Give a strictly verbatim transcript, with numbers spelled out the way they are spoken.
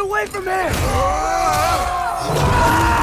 Get away from here!